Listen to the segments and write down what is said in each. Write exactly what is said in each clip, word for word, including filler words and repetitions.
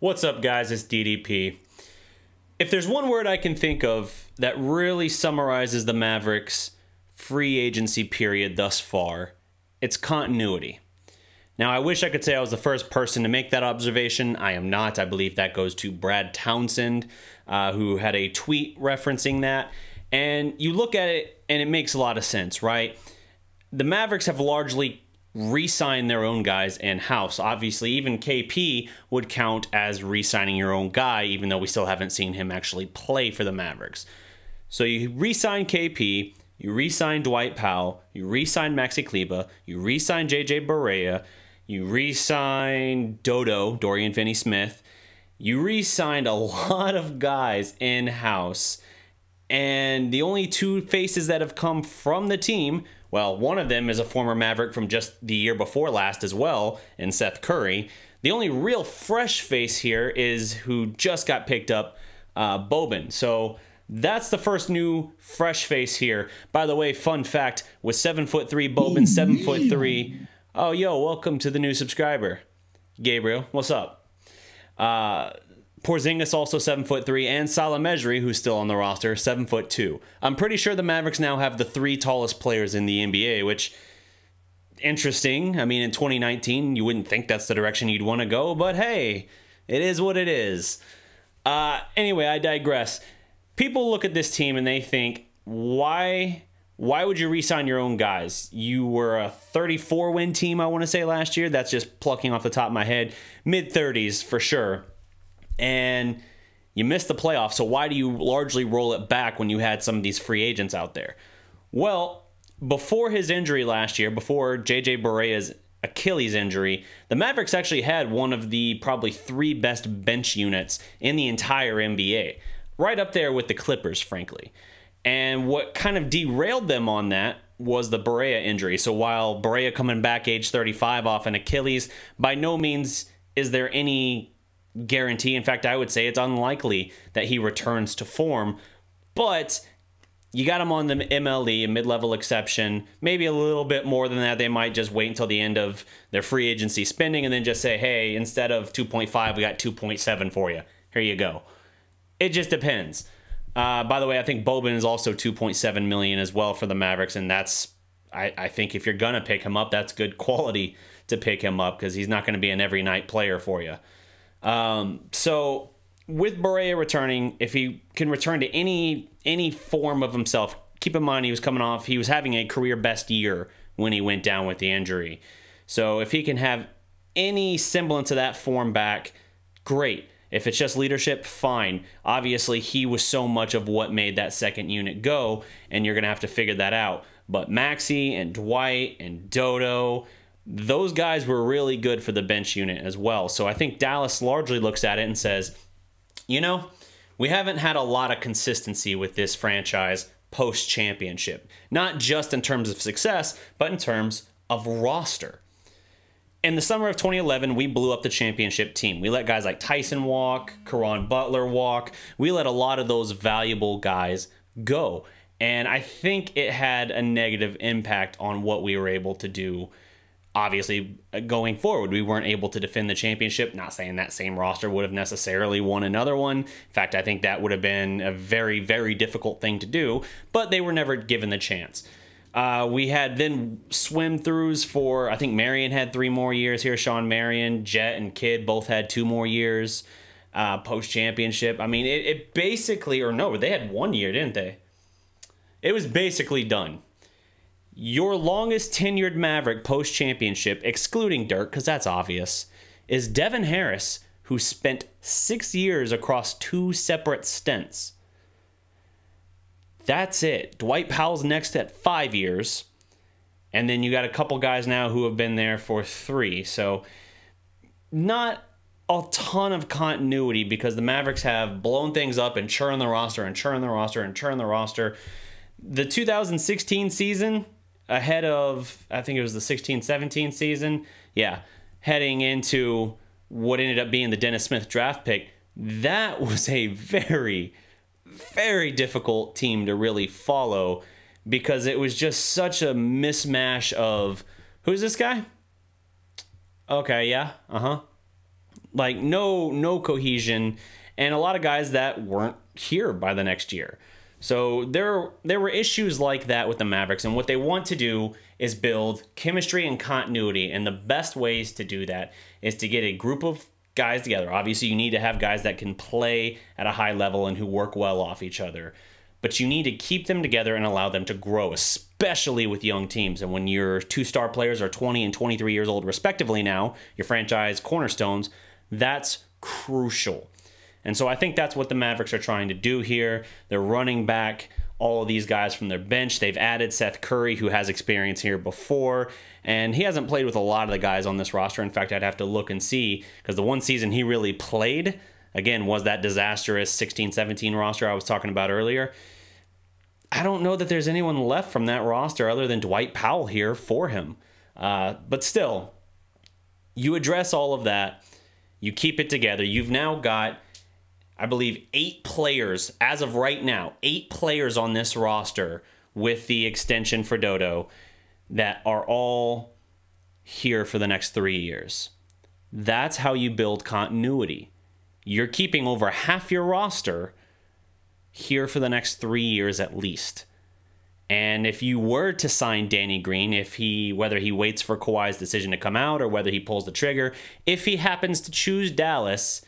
What's up, guys? It's D D P. If there's one word I can think of that really summarizes the Mavericks' free agency period thus far, it's continuity. Now, I wish I could say I was the first person to make that observation. I am not. I believe that goes to Brad Townsend, uh, who had a tweet referencing that. And you look at it, and it makes a lot of sense, right? The Mavericks have largely re-sign their own guys in-house. Obviously, even K P would count as re-signing your own guy, even though we still haven't seen him actually play for the Mavericks. So you re-sign K P, you re-sign Dwight Powell, you re-sign Maxi Kleba, you re-sign J J Barea, you re-sign Dodo, Dorian Finney-Smith. You re-signed a lot of guys in-house, and the only two faces that have come from the team, well, one of them is a former Maverick from just the year before last as well, and Seth Curry. The only real fresh face here is who just got picked up, uh, Boban. So that's the first new fresh face here. By the way, fun fact, with seven foot three, Boban, seven foot three. Oh, yo, welcome to the new subscriber, Gabriel. What's up? Uh, Porzingis also seven foot three, and Salah Mejri, who's still on the roster, seven foot two. I'm pretty sure the Mavericks now have the three tallest players in the N B A, which interesting. I mean, in twenty nineteen, you wouldn't think that's the direction you'd want to go, but hey, it is what it is. Uh, anyway, I digress. People look at this team and they think, why, why would you re-sign your own guys? You were a thirty-four win team, I want to say, last year. That's just plucking off the top of my head. Mid thirties for sure. And you missed the playoffs, so why do you largely roll it back when you had some of these free agents out there? Well, before his injury last year, before J J Barea's Achilles injury, the Mavericks actually had one of the probably three best bench units in the entire N B A, right up there with the Clippers, frankly. And what kind of derailed them on that was the Barea injury. So while Barea coming back age thirty-five off an Achilles, by no means is there any guarantee. In fact, I would say it's unlikely that he returns to form, but you got him on the M L E, a mid-level exception, maybe a little bit more than that. They might just wait until the end of their free agency spending and then just say, hey, instead of two point five, we got two point seven for you. Here you go. It just depends. Uh, by the way, I think Boban is also two point seven million as well for the Mavericks, and that's, I, I think if you're going to pick him up, that's good quality to pick him up because he's not going to be an every night player for you. Um, so with Barea returning, if he can return to any, any form of himself, keep in mind, he was coming off, he was having a career best year when he went down with the injury. So if he can have any semblance of that form back, great. If it's just leadership, fine. Obviously he was so much of what made that second unit go, and you're going to have to figure that out. But Maxi and Dwight and Dodo, those guys were really good for the bench unit as well. So I think Dallas largely looks at it and says, you know, we haven't had a lot of consistency with this franchise post-championship. Not just in terms of success, but in terms of roster. In the summer of twenty eleven, we blew up the championship team. We let guys like Tyson walk, Caron Butler walk. We let a lot of those valuable guys go. And I think it had a negative impact on what we were able to do. Obviously, going forward, we weren't able to defend the championship. Not saying that same roster would have necessarily won another one. In fact, I think that would have been a very, very difficult thing to do, but they were never given the chance. Uh, we had then swim-throughs for, I think Marion had three more years here. Sean Marion, Jet, and Kidd both had two more years uh, post-championship. I mean, it, it basically, or no, they had one year, didn't they? It was basically done. Your longest tenured Maverick post-championship, excluding Dirk, because that's obvious, is Devin Harris, who spent six years across two separate stints. That's it. Dwight Powell's next at five years. And then you got a couple guys now who have been there for three. So not a ton of continuity because the Mavericks have blown things up and churned the roster and churned the roster and churned the roster. The two thousand sixteen season, ahead of, I think it was the sixteen seventeen season, yeah, heading into what ended up being the Dennis Smith draft pick, that was a very, very difficult team to really follow because it was just such a mismatch of, who's this guy? Okay, yeah, uh-huh. Like, no, no cohesion, and a lot of guys that weren't here by the next year. So there, there were issues like that with the Mavericks, and what they want to do is build chemistry and continuity, and the best ways to do that is to get a group of guys together. Obviously, you need to have guys that can play at a high level and who work well off each other, but you need to keep them together and allow them to grow, especially with young teams. And when your two star players are twenty and twenty-three years old, respectively now, your franchise cornerstones, that's crucial. And so I think that's what the Mavericks are trying to do here. They're running back all of these guys from their bench. They've added Seth Curry, who has experience here before, and he hasn't played with a lot of the guys on this roster. In fact, I'd have to look and see, because the one season he really played, again, was that disastrous sixteen seventeen roster I was talking about earlier. I don't know that there's anyone left from that roster other than Dwight Powell here for him. Uh, but still, you address all of that. You keep it together. You've now got, I believe, eight players, as of right now, eight players on this roster with the extension for Dodo that are all here for the next three years. That's how you build continuity. You're keeping over half your roster here for the next three years at least. And if you were to sign Danny Green, if he, whether he waits for Kawhi's decision to come out or whether he pulls the trigger, if he happens to choose Dallas,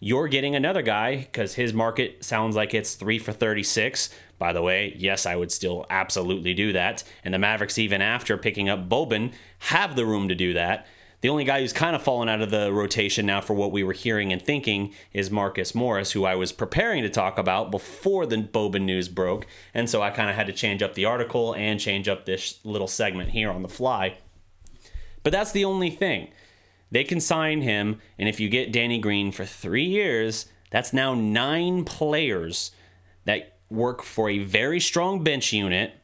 you're getting another guy, because his market sounds like it's three for thirty-six. By the way, yes, I would still absolutely do that. And the Mavericks, even after picking up Boban, have the room to do that. The only guy who's kind of fallen out of the rotation now for what we were hearing and thinking is Marcus Morris, who I was preparing to talk about before the Boban news broke. And so I kind of had to change up the article and change up this little segment here on the fly. But that's the only thing. They can sign him, and if you get Danny Green for three years, that's now nine players that work for a very strong bench unit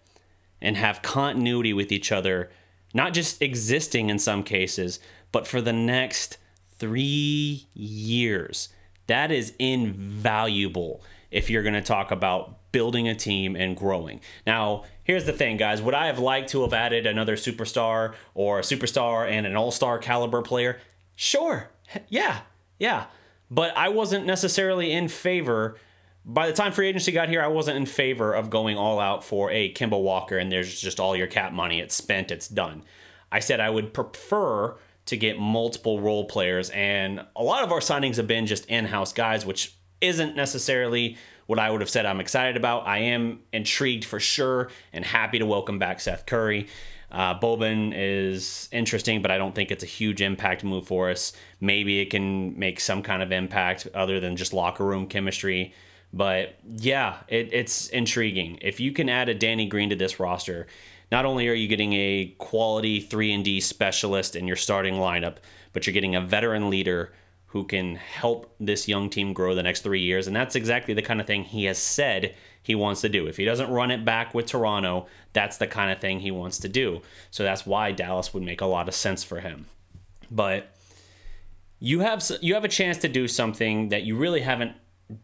and have continuity with each other, not just existing in some cases, but for the next three years. That is invaluable if you're going to talk about building a team and growing. Now, here's the thing, guys. Would I have liked to have added another superstar or a superstar and an all-star caliber player? Sure. Yeah. Yeah. But I wasn't necessarily in favor. By the time free agency got here, I wasn't in favor of going all out for a Kemba Walker and there's just all your cap money. It's spent. It's done. I said I would prefer to get multiple role players. And a lot of our signings have been just in-house guys, which isn't necessarily what I would have said I'm excited about. I am intrigued for sure and happy to welcome back Seth Curry. Uh, Boban is interesting, but I don't think it's a huge impact move for us. Maybe it can make some kind of impact other than just locker room chemistry. But yeah, it, it's intriguing. If you can add a Danny Green to this roster, not only are you getting a quality three and D specialist in your starting lineup, but you're getting a veteran leader who can help this young team grow the next three years. And that's exactly the kind of thing he has said he wants to do. If he doesn't run it back with Toronto, that's the kind of thing he wants to do. So that's why Dallas would make a lot of sense for him. But you have you have a chance to do something that you really haven't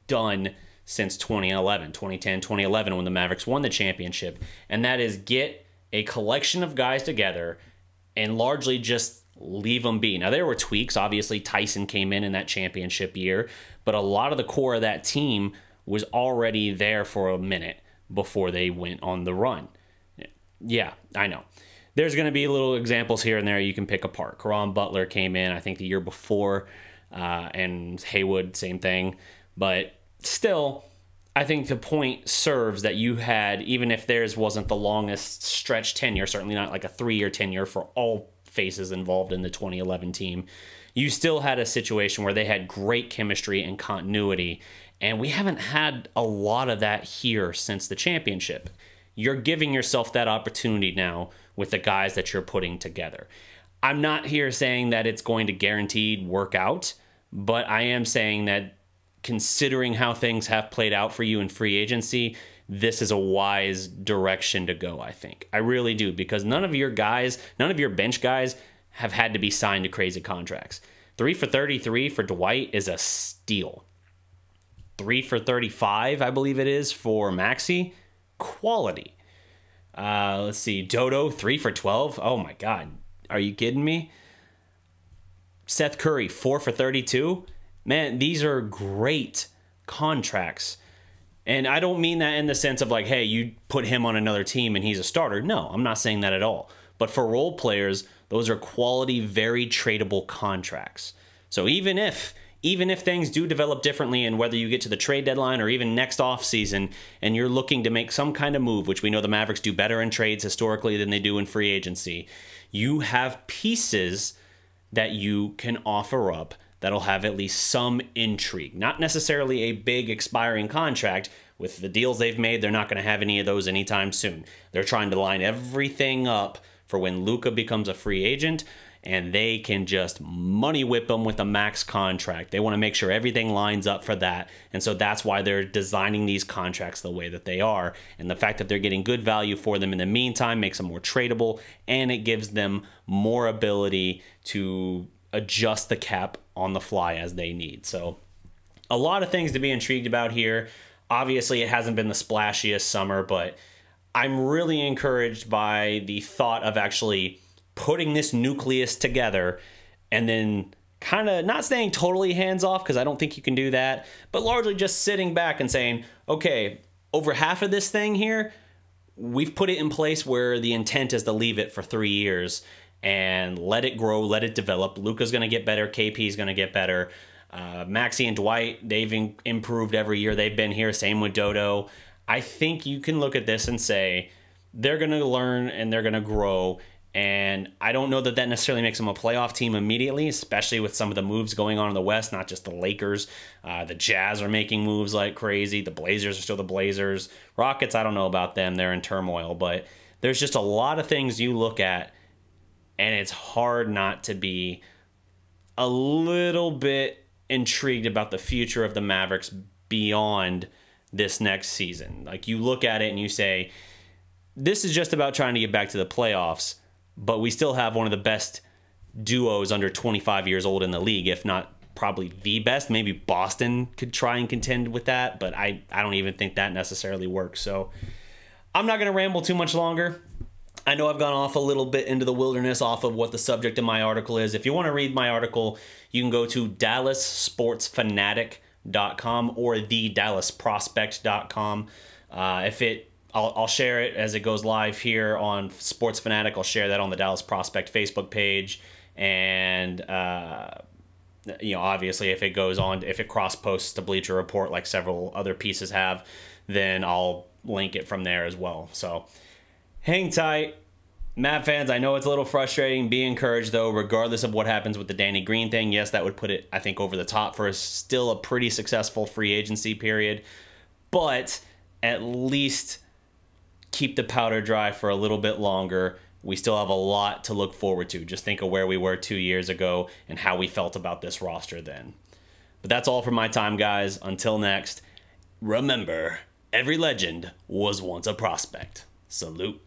done since twenty eleven, twenty ten, twenty eleven, when the Mavericks won the championship. And that is get a collection of guys together and largely just leave them be. Now, there were tweaks. Obviously, Tyson came in in that championship year, but a lot of the core of that team was already there for a minute before they went on the run. Yeah, I know. There's going to be little examples here and there you can pick apart. Caron Butler came in, I think, the year before, uh, and Haywood, same thing. But still, I think the point serves that you had, even if theirs wasn't the longest stretch tenure, certainly not like a three-year tenure for all faces involved in the twenty eleven team, you still had a situation where they had great chemistry and continuity, and we haven't had a lot of that here since the championship. You're giving yourself that opportunity now with the guys that you're putting together. I'm not here saying that it's going to guaranteed work out, but I am saying that considering how things have played out for you in free agency, this is a wise direction to go, I think. I really do, because none of your guys, none of your bench guys have had to be signed to crazy contracts. three for thirty-three for Dwight is a steal. three for thirty-five, I believe it is, for Maxi. Quality. Uh, let's see, Dodo, three for twelve. Oh my God, are you kidding me? Seth Curry, four for thirty-two. Man, these are great contracts. And I don't mean that in the sense of like, hey, you put him on another team and he's a starter. No, I'm not saying that at all. But for role players, those are quality, very tradable contracts. So even if even if things do develop differently, and whether you get to the trade deadline or even next offseason and you're looking to make some kind of move, which we know the Mavericks do better in trades historically than they do in free agency, you have pieces that you can offer up that'll have at least some intrigue. Not necessarily a big expiring contract. With the deals they've made, they're not going to have any of those anytime soon. They're trying to line everything up for when Luka becomes a free agent, and they can just money whip them with a max contract. They want to make sure everything lines up for that. And so that's why they're designing these contracts the way that they are. And the fact that they're getting good value for them in the meantime makes them more tradable, and it gives them more ability to adjust the cap on the fly as they need. So a lot of things to be intrigued about here. Obviously, it hasn't been the splashiest summer, but I'm really encouraged by the thought of actually putting this nucleus together and then kind of not staying totally hands-off, because I don't think you can do that, but largely just sitting back and saying, okay, over half of this thing here, we've put it in place where the intent is to leave it for three years and let it grow, let it develop. Luka's going to get better. K P's going to get better. Uh, Maxi and Dwight, they've improved every year they've been here. Same with Dodo. I think you can look at this and say they're going to learn and they're going to grow. And I don't know that that necessarily makes them a playoff team immediately, especially with some of the moves going on in the West, not just the Lakers. Uh, the Jazz are making moves like crazy. The Blazers are still the Blazers. Rockets, I don't know about them. They're in turmoil. But there's just a lot of things you look at, and it's hard not to be a little bit intrigued about the future of the Mavericks beyond this next season. Like, you look at it and you say, this is just about trying to get back to the playoffs, but we still have one of the best duos under twenty-five years old in the league, if not probably the best. Maybe Boston could try and contend with that, but I, I don't even think that necessarily works. So I'm not going to ramble too much longer. I know I've gone off a little bit into the wilderness off of what the subject of my article is. If you want to read my article, you can go to dallas sports fanatic dot com or the dallas prospect dot com. Uh, if it I'll, I'll share it as it goes live here on Sports Fanatic. I'll share that on the Dallas Prospect Facebook page. And, uh, you know, obviously if it goes on, if it cross posts to Bleacher Report like several other pieces have, then I'll link it from there as well. So hang tight, Mav fans. I know it's a little frustrating. Be encouraged, though, regardless of what happens with the Danny Green thing. Yes, that would put it, I think, over the top for a, still a pretty successful free agency period. But at least keep the powder dry for a little bit longer. We still have a lot to look forward to. Just think of where we were two years ago and how we felt about this roster then. But that's all for my time, guys. Until next, remember, every legend was once a prospect. Salute.